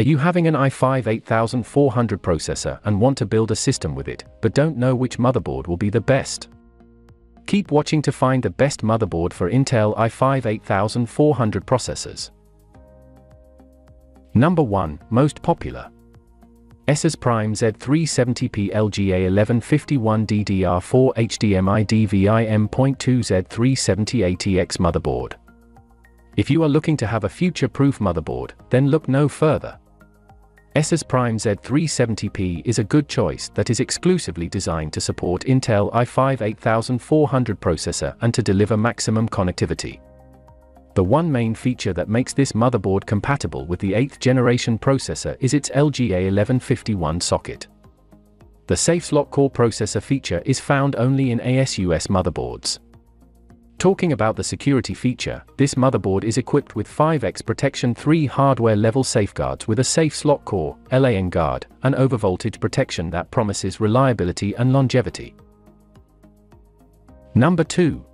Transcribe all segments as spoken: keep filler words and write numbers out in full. Are you having an i five eight thousand four hundred processor and want to build a system with it, but don't know which motherboard will be the best? Keep watching to find the best motherboard for Intel i five eight thousand four hundred processors. Number one. Most popular. ASUS Prime Z three seventy P L G A eleven fifty-one D D R four H D M I D V I M dot two Z three seventy A T X motherboard. If you are looking to have a future-proof motherboard, then look no further. ASUS Prime Z three seventy P is a good choice that is exclusively designed to support Intel i five eight thousand four hundred processor and to deliver maximum connectivity. The one main feature that makes this motherboard compatible with the eighth generation processor is its L G A eleven fifty-one socket. The Safe Slot Core Processor feature is found only in ASUS motherboards. Talking about the security feature, this motherboard is equipped with five X Protection three hardware-level safeguards with a safe slot core, L A N guard, and overvoltage protection that promises reliability and longevity. Number two.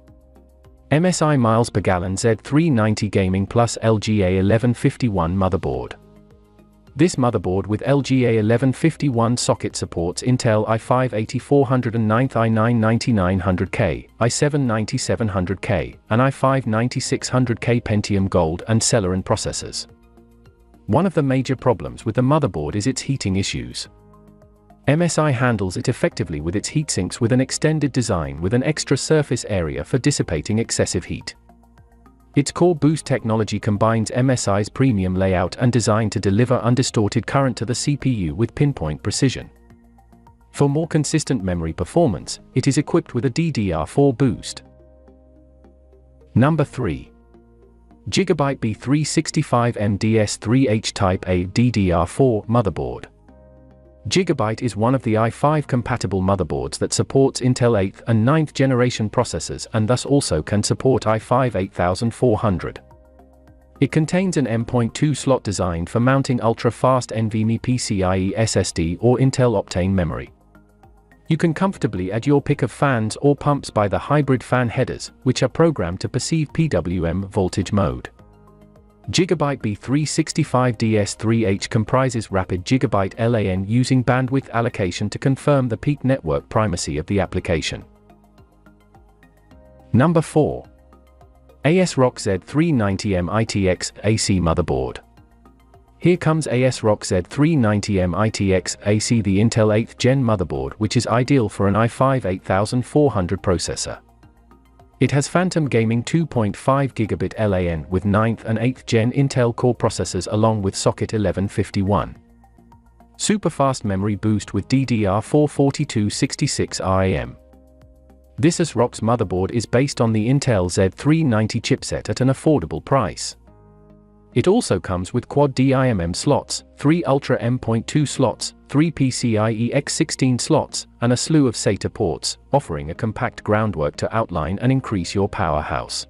M S I Miles per Gallon Z three ninety Gaming Plus L G A eleven fifty-one motherboard. This motherboard with L G A eleven fifty-one socket supports Intel i five eighty-four hundred and ninth, i nine ninety-nine hundred K, i seven ninety-seven hundred K, and i five ninety-six hundred K Pentium Gold and Celeron processors. One of the major problems with the motherboard is its heating issues. M S I handles it effectively with its heatsinks with an extended design with an extra surface area for dissipating excessive heat. Its Core Boost technology combines M S I's premium layout and design to deliver undistorted current to the C P U with pinpoint precision. For more consistent memory performance, it is equipped with a D D R four boost. Number three. Gigabyte B three sixty-five M D S three H Type A D D R four motherboard. Gigabyte is one of the i five compatible motherboards that supports Intel eighth and ninth generation processors and thus also can support i five eight thousand four hundred. It contains an M dot two slot designed for mounting ultra-fast NVMe PCIe S S D or Intel Optane memory. You can comfortably add your pick of fans or pumps by the hybrid fan headers, which are programmed to perceive P W M voltage mode. Gigabyte B three sixty-five D S three H comprises rapid Gigabyte L A N using bandwidth allocation to confirm the peak network primacy of the application. Number four. ASRock Z three ninety M I T X A C motherboard. Here comes ASRock Z three ninety M I T X A C, the Intel eighth Gen motherboard, which is ideal for an i five eight thousand four hundred processor. It has Phantom Gaming two point five gigabit L A N with ninth and eighth Gen Intel Core processors along with socket eleven fifty-one. Superfast memory boost with D D R four forty-two sixty-six RAM. This ASRock's motherboard is based on the Intel Z three ninety chipset at an affordable price. It also comes with quad D I M M slots, three Ultra M dot two slots, three PCIe x sixteen slots, and a slew of SATA ports, offering a compact groundwork to outline and increase your powerhouse.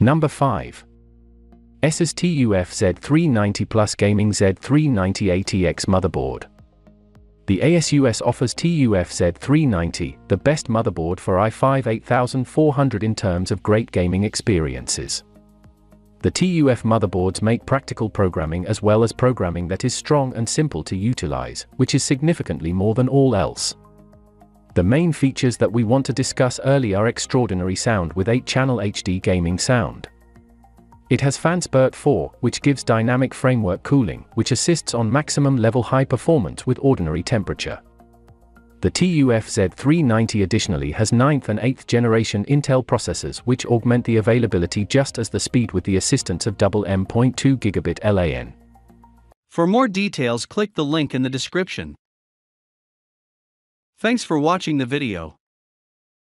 Number five. ASUS TUF Z three ninety Plus Gaming Z three ninety A T X motherboard. The ASUS offers TUF Z three ninety, the best motherboard for i five eight thousand four hundred in terms of great gaming experiences. The TUF motherboards make practical programming as well as programming that is strong and simple to utilize, which is significantly more than all else. The main features that we want to discuss early are extraordinary sound with eight channel H D gaming sound. It has FANSPERT four, which gives dynamic framework cooling, which assists on maximum level high performance with ordinary temperature. The TUF Z three ninety additionally has ninth and eighth generation Intel processors which augment the availability just as the speed with the assistance of double M dot two gigabit L A N. For more details, click the link in the description. Thanks for watching the video.